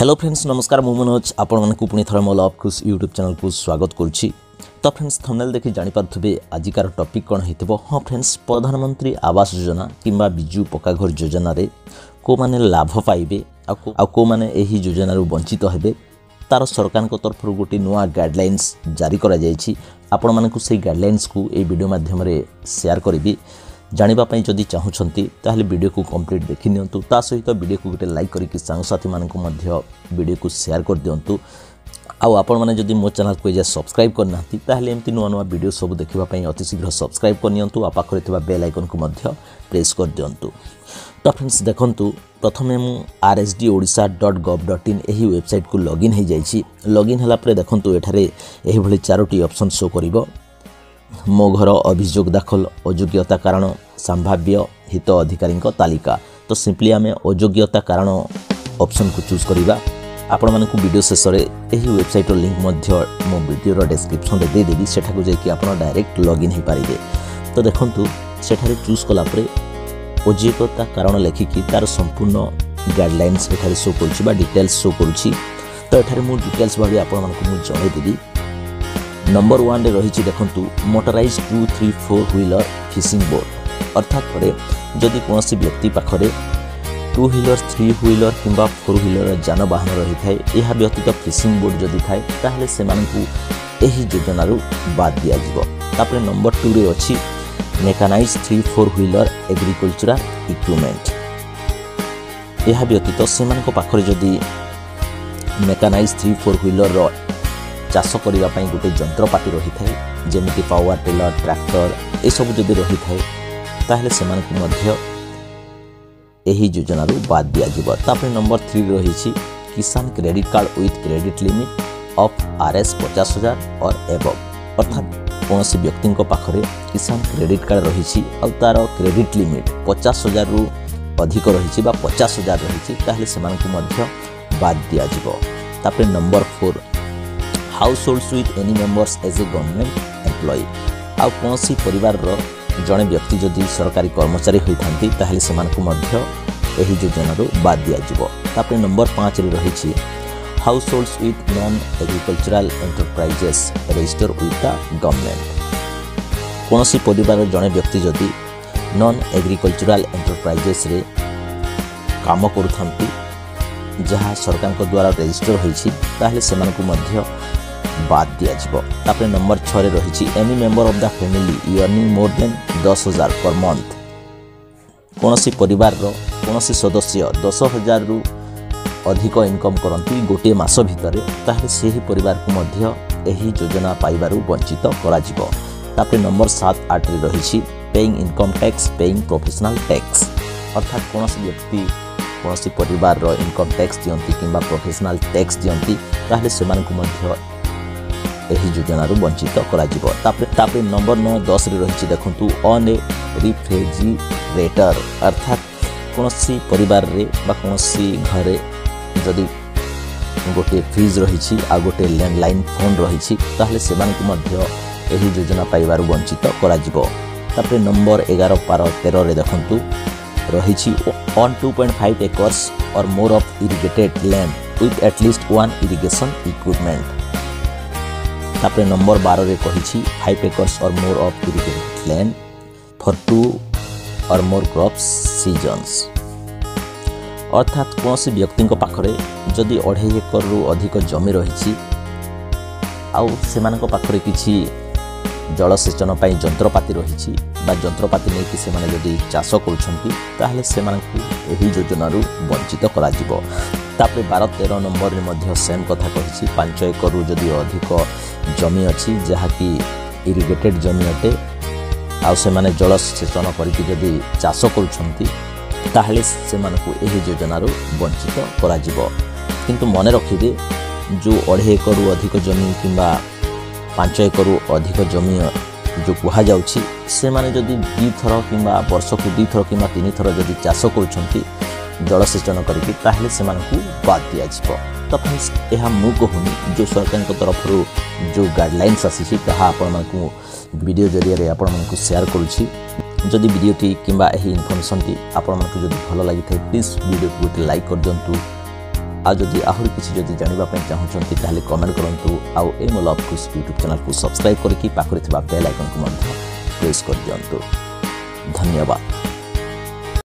Hello friends नमस्कार मु मनोज आपंक पुणी थे मो लव खुश यूट्यूब चैनल को स्वागत करुच्ची। तो फ्रेंड्स थंबनेल देखि जानि पारथबे आजिकार टॉपिक कोन हेतबो। हां फ्रेंड्स प्रधानमंत्री आवास योजना किंबा बिजू पक्का घर योजना रे को माने लाभ पाइबे आ को माने एही योजना रु वंचित हेबे तार सरकार को तरफ गोटे नुआ गाइडलाइंस जारी करा जायछि। आपण मानकु सेही गाइडलाइंस को ए वीडियो माध्यम रे शेयर करबी। जानिबा पई जदि चाहुछंती ताहले वीडियो को कंप्लीट देखि नियंतु, ता सहित वीडियो को गोटे लाइक करिकि सांग साथी मानकु मध्य वीडियो को शेयर कर दियंतु। आउ आपण माने जदि मो चैनल को एजा सब्सक्राइब करनाती ताहले एमती नुआ नुआ वीडियो सब देखिबा पई अति शीघ्र सब्सक्राइब कर नियंतु आ पाखरे थिबा बेल आइकन को मध्य प्रेस कर दियंतु। तो फ्रेंड्स देखंतु प्रथमे मु rsd.odisha.gov.in एही वेबसाइट को लॉगिन हे जाईची। लॉगिन हला परे देखंतु एठारे एही भली चारोटी ऑप्शन शो करिवो। मो घर अभियोग दाखल अयोग्यता कारण संभाव्य हित अधिकारी तालिका। तो सिंपली आम अयोग्यता कारण ऑप्शन को चूज करवा। आपण मानक वीडियो शेष में यही वेबसाइट लिंक मो वीडियो डिस्क्रिप्शन में देदेवी, सेठा को जाकि आप डायरेक्ट लॉगिन हो पारे। तो देखंतु सेठारे चूज कलापर अयोग्यता कारण लेखिकी तार संपूर्ण गाइडलाइंस एठारे शो कर डिटेल्स शो कर। तो एठारे मु डिटेल्स भाव आपको जनईदेवी। नंबर वन रही देखु मोटराइज 2-3-4 ह्विलर फिशिंग बोट, अर्थात पर जदि कौन व्यक्ति पाखे 2-wheeler 3-wheeler कि 4-wheeler जानवाहन रही थाए, यह व्यतीत फिशिंग बोट जदि थाए ताहले योजना बाद दिज्वर। नंबर टू रे अच्छी मेकानाइज 3-4-wheeler एग्रीकल्चरल इक्विपमेंट, यह व्यतीत से पाखे जदि मेकानाइज 3-4-wheeler चाष करने गोटे जंत्रपाति रही थाए जमीक पावर टेलर ट्रैक्टर एसबू जब रही थाए से योजना बाद दिज्वर। नंबर थ्री रही Kisan credit card with credit limit of ₹50,000 or above, अर्थात कौन सी व्यक्ति पाखे किसान क्रेडिट कार्ड रही तार क्रेडिट लिमिट 50,000 रु अधिक रही 50,000 रही से बाद दिज्वर। Number four households with any members as a government employee, आ कौन सी परिवार जड़े व्यक्ति जदि सरकारी कर्मचारी होती से योजना बाद दिज्वर। नंबर 5 रही households with non agricultural enterprises register with the government, कौन सी परिवार जड़े व्यक्ति जदि नॉन एग्रीकल्चरल एंटरप्राइजेस रे काम करूँ जहाँ सरकार द्वारा रजिस्टर होती से बाद दिज्वर। नंबर 6 रही any member of the family earning more than 10,000 per month, कौन सी परिवार कौन सी सदस्य 10,000 रु अधिक इनकम करती गोटे मस भितर से ही परिवार को योजना पाइबारु वंचित कर। नंबर 7-8 रही paying income tax paying professional tax, अर्थात कौन सी व्यक्ति कौन सी परिवार इनकम टैक्स दियंती किंबा प्रोफेशनल टैक्स दियंती योजना वंचित कर। नंबर 9-10 रही देखु अन ए रिफ्रिजरेटर, अर्थात कौन सी परिवार रे बा कौन सी घरे जदि गोटे फ्रिज रही आ गोटे लैंडलाइन फोन रही योजना पाइबारु वंचित कर। नंबर 11-12-13 देखु रही 1.25 एकर्स और more of irrigated land with at least 1 irrigation equipment. तापरे नंबर 12 रे कही 5 एकर्स और more of irrigated land for 2 or more crops seasons, अर्थात कौन सी व्यक्ति पाखरे जदि 2.5 एकर रु अधिक जमी रही पाखरे किछि जलसेचन पर जंत्रपाति रही जंत्रपाति नहीं कि चाष कर योजना वंचित कर। 12-13 नंबर में सेम कथा कही 5 एकरु जदि अधिक जमी अच्छी जहाँकि इरिगेटेड जमी अटे आने जलसेचन करी चाष करोजना वंचित कर। मने रखिए जो 2.5 एकरु अधिक जमी किंबा 5 एकरु अधिक जमी जो कह जाऊँगी से माने जदि 2 थर कि वर्ष को 2 थर कि 3 थर जदि चाष कर जलसेचन करके बाद दिज्वर। तो फ्रेंड्स यह मु कहूनी जो सरकार तरफ जो गाइडलाइंस आसी को वीडियो जरिया आपको शेयर करुँची। जदि वीडियोटी कि इनफर्मेशन टी आपड़ी भल लगी प्लीज वीडियो को लाइक कर दिंतु। आ जदि आहरी किसी जानापी चाहते कमेंट करूँ आउ ए लव खुश यूट्यूब चैनल को सब्सक्राइब करके बेल आइकन को प्रेस कर दियंतु। धन्यवाद।